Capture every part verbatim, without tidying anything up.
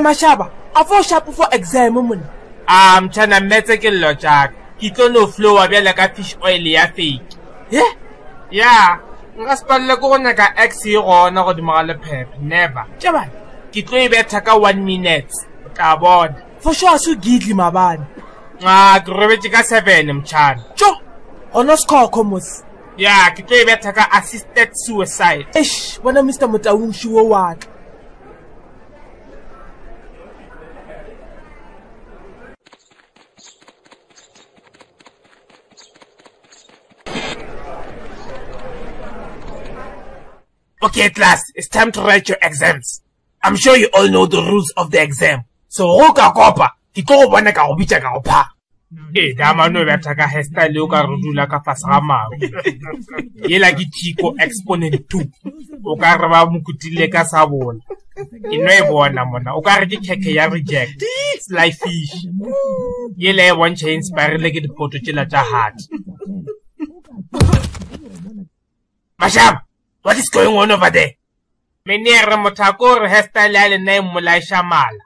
Mashaba, I fall sharp before exam. I'm trying to make a logic. You don't know flow of like a fish oil, yeah, fake. Yeah? Yeah. Nga spalla ko na ka x yona na go dimala pep never tjabana ke tlo e betha ka one minute ka bona for sure su gidli mabani ah ke robetse ka seven mtshana tjo ono score komos yeah ke tlo e betha ka assisted suicide eish bona Mister Motaung shiwo waka Okay, class, it's time to write your exams. I'm sure you all know the rules of the exam. So, roka kopa, kiko wana ka obicha ka opa. Eh, dama no weta ka hairstyle yoka rudula ka fasama. Yela gichiko exponent two. Oka raba mukutile ka sabol. Inwe bona mona. Oka riji keke ya reject. Sly fish. Yela one chain spiral leke di poto chila cha heart. Masham. What is going on over there? Menera Motakor has style the name Mulai Shamal.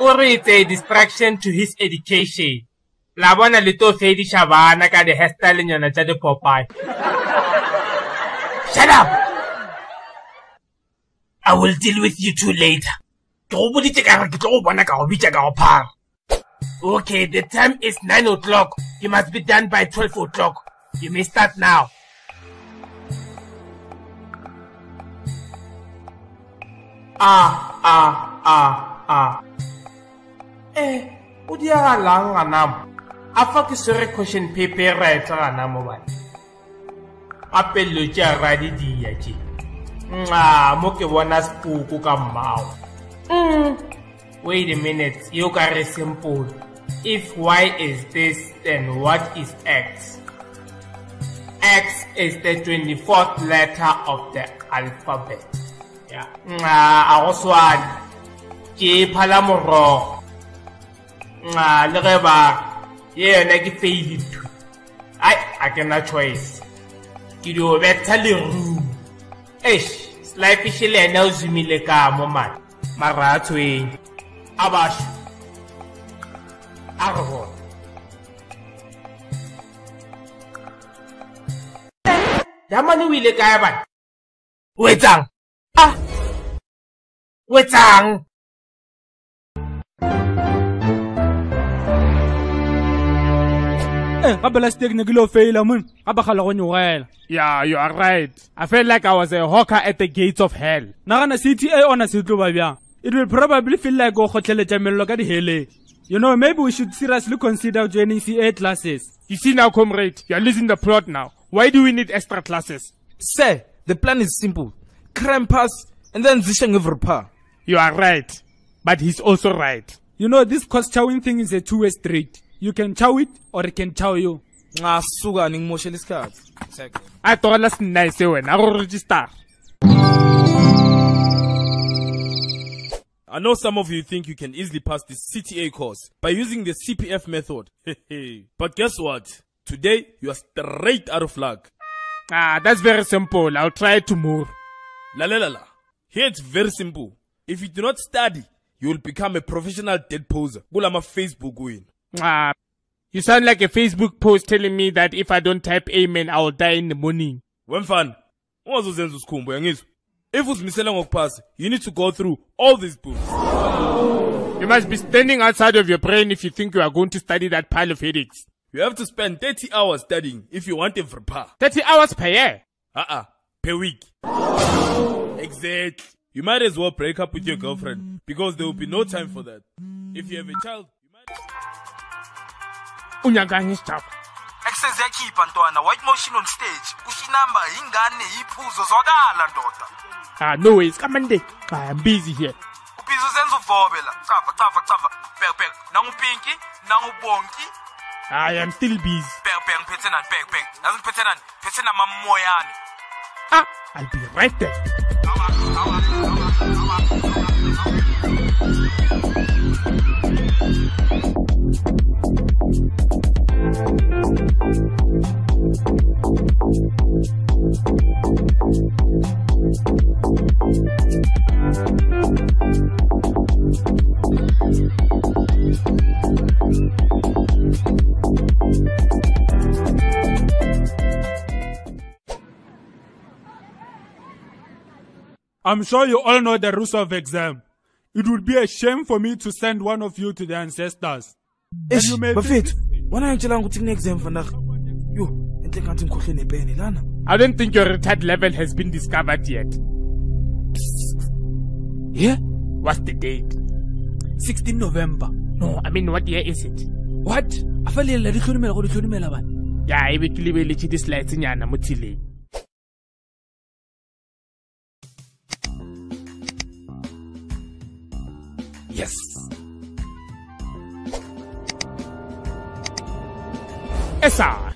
Or it's a distraction to his education. Labana Lito Fedi Shabana got the hairstyle in your Najade Popeye. Shut up! I will deal with you two later. Okay, the time is nine o'clock. You must be done by twelve o'clock. You may start now. Ah, ah, ah, ah. Eh, what do you have long anam? I thought you saw a question paper right anam one. Apple lucha ready di yachi. Ah, moke wana spook ukamao. Hmm. Wait a minute, yoga is simple. If y is this, then what is x? X is the twenty-fourth letter of the alphabet. Yeah. I also add K Palamoro. Ah, look at that. Yeah, I can fail it. I I cannot choice. You do better room. Eish, slightly she and now Zumileka moment. Maratwe. Abash Aragorn. Yamani wile kayaban. Wetang. Ah. Wetang. Eh, Abba last take Nagilo fail mun. Abba khalaqo nyurel. Yeah, you are right. I felt like I was a hawker at the gates of hell. Nagana C T A on a sitlo babia. It will probably feel like go hotel hele. You know, maybe we should seriously consider joining C A classes. You see now, comrade, you are losing the plot now. Why do we need extra classes? Sir, the plan is simple. Crime pass and then Zisheng Evropa. You are right, but he's also right. You know, this cost chowing thing is a two-way street. You can chow it or it can chow you. Ah, sugar and emotionless cards. I thought last night I will register. I know some of you think you can easily pass this C T A course by using the C P F method. But guess what? Today, you are straight out of luck. Ah, that's very simple. I'll try it tomorrow. La la la la. Here it's very simple. If you do not study, you will become a professional dead poser. Gulama Facebook win. Ah, you sound like a Facebook post telling me that if I don't type amen, I will die in the morning. When fun. If it's Miselangok Pass, you need to go through all these books. You must be standing outside of your brain if you think you are going to study that pile of headaches. You have to spend thirty hours studying if you want a verpa. thirty hours per year? Uh-uh, per week. Exactly. You might as well break up with your girlfriend because there will be no time for that. If you have a child, you might... Access ya keep Antoana white motion on stage. Ushinamba ingane ipuzo zodala ndota. Ah no ways, come on day. I am busy here. Upizo senzo vobela. Tava tava tava. Peg peg. Nangu pinky, nangu bonki. I am still busy. Peg peg petenan peg peg. Doesn't petenan petenan mamoyani. Ah, I'll be right there. Thank you. I'm sure you all know the rules of exam. It would be a shame for me to send one of you to the ancestors. Yes, you may Buffett, when I tell you to take exam for you, I think I don't think your retard level has been discovered yet. Yeah? What's the date? sixteenth of November. No, I mean, what year is it? What? I feel like I'm going to go to Yeah, I will leave this light in your Yes. Esa.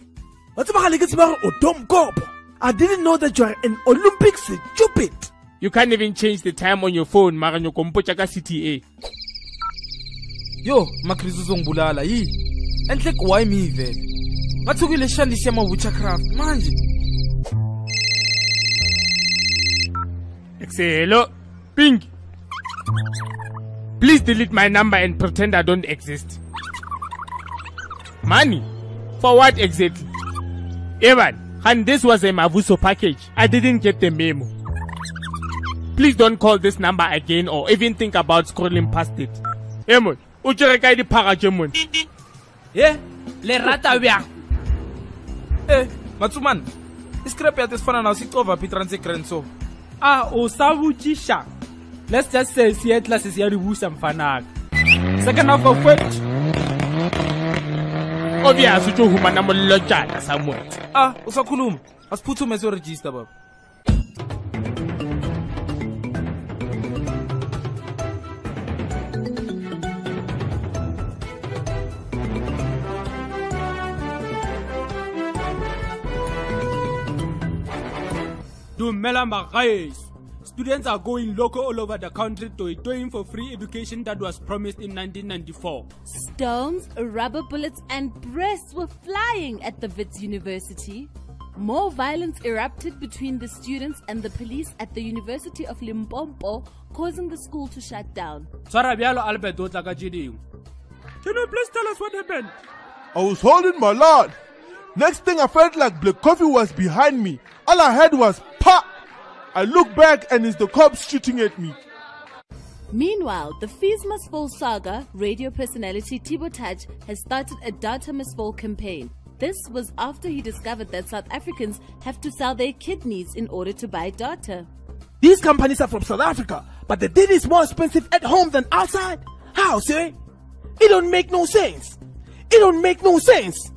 I didn't know that you are an Olympic stupid. You can't even change the time on your phone, Maranyo Kompochaka C T A. Yo, Makrizuzong Bulala yi. And like why me then? Matsugile Shandi Sema Wuchakra Manji. Excelo. Ping. Please delete my number and pretend I don't exist. Money? For what exactly? Evan, and this was a Mavuso package. I didn't get the memo. Please don't call this number again or even think about scrolling past it. Emon, ujereka di parajemon. Eh? Le rata wea. Eh, Matsuman. Iskrepe at this phone and I'll sit over Pitranse Krenso. Ah, Osavu Chisha. Let's just say Seattle is here to woo some fanag. Second half of what? Obia sucho humana molocha na Samuel. Ah, usakulum. As putu meso register bab. Dumela magais. Students are going local all over the country to atone for free education that was promised in nineteen ninety-four. Stones, rubber bullets and breasts were flying at the Wits University. More violence erupted between the students and the police at the University of Limpopo, causing the school to shut down. Can you please tell us what happened? I was holding my lord. Next thing I felt like black coffee was behind me. All I heard was pop. I look back and it's the cops shooting at me. Meanwhile, the Fees Must Fall saga, radio personality Tibo Taj has started a Data Must Fall campaign. This was after he discovered that South Africans have to sell their kidneys in order to buy data. These companies are from South Africa, but the data is more expensive at home than outside. How, sir? It don't make no sense. It don't make no sense.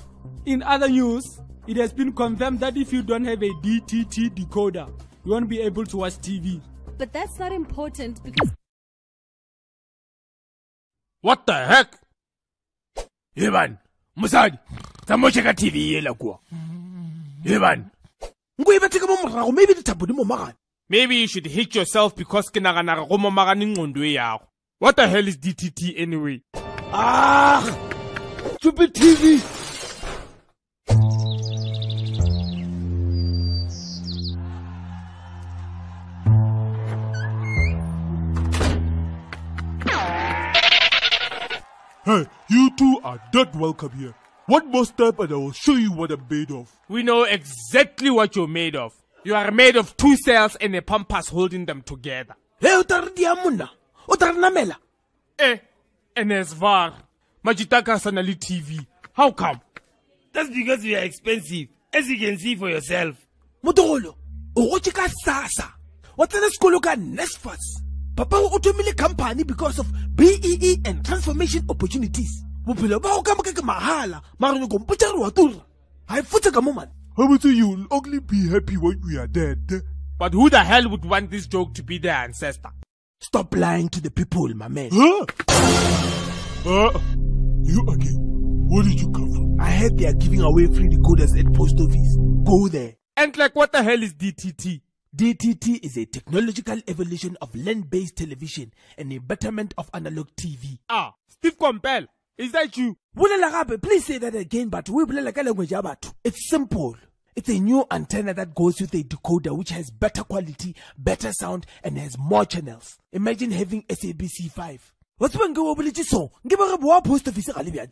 In other news, it has been confirmed that if you don't have a D T T decoder, you won't be able to watch T V. But that's not important because... What the heck? Evan, Musad, tamo cheka T V yela kwa. Evan. Maybe the tabu mo maran. Maybe you should hit yourself because kenara nara romo maraning ondwe yao. What the hell is D T T anyway? Ah! Stupid T V! Hey, you two are dead welcome here. One more step and I will show you what I'm made of. We know exactly what you're made of. You are made of two cells and a pampas holding them together. Hey, utar diamuna. Utar namela. Eh, N S V A R. Majitaka Sanali T V. How come? That's because we are expensive, as you can see for yourself. Mutolo, urochika sasa. Watana skoloka nesfas. Papa utumile company because of B E E and transformation opportunities. Mupila ba ukamaka mahala, maru ngompucharu atur. I futa kamoman. I will say you'll only be happy when we are dead. But who the hell would want this joke to be their ancestor? Stop lying to the people, my man. Huh? Uh, you again? Where did you come from? I heard they are giving away free decoders at post office. Go there. And like, what the hell is D T T? D T T is a technological evolution of land-based television and a betterment of analog T V. Ah, Steve Compel, is that you? Please say that again, but we language about. It's simple. It's a new antenna that goes with a decoder which has better quality, better sound, and has more channels. Imagine having S A B C five. What's one go over the so? Give a war post officer Alibiad.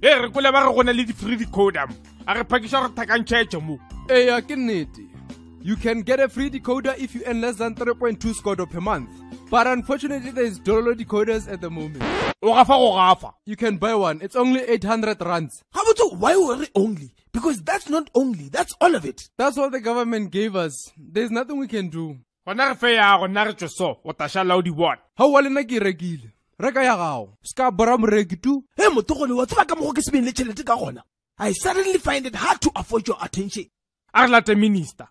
Hey, Regular Ronaldi free decoder. Are a package or Takan Chachamu. Hey, I can need. You can get a free decoder if you earn less than three point two score per month. But unfortunately, there is dollar decoders at the moment. You can buy one. It's only eight hundred rands. How about you? Why worry only? Because that's not only. That's all of it. That's what the government gave us. There's nothing we can do. I suddenly find it hard to afford your attention. Arlate Minister.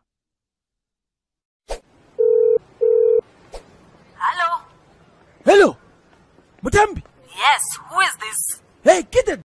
Hello? Mutambi? Yes, who is this? Hey, get it!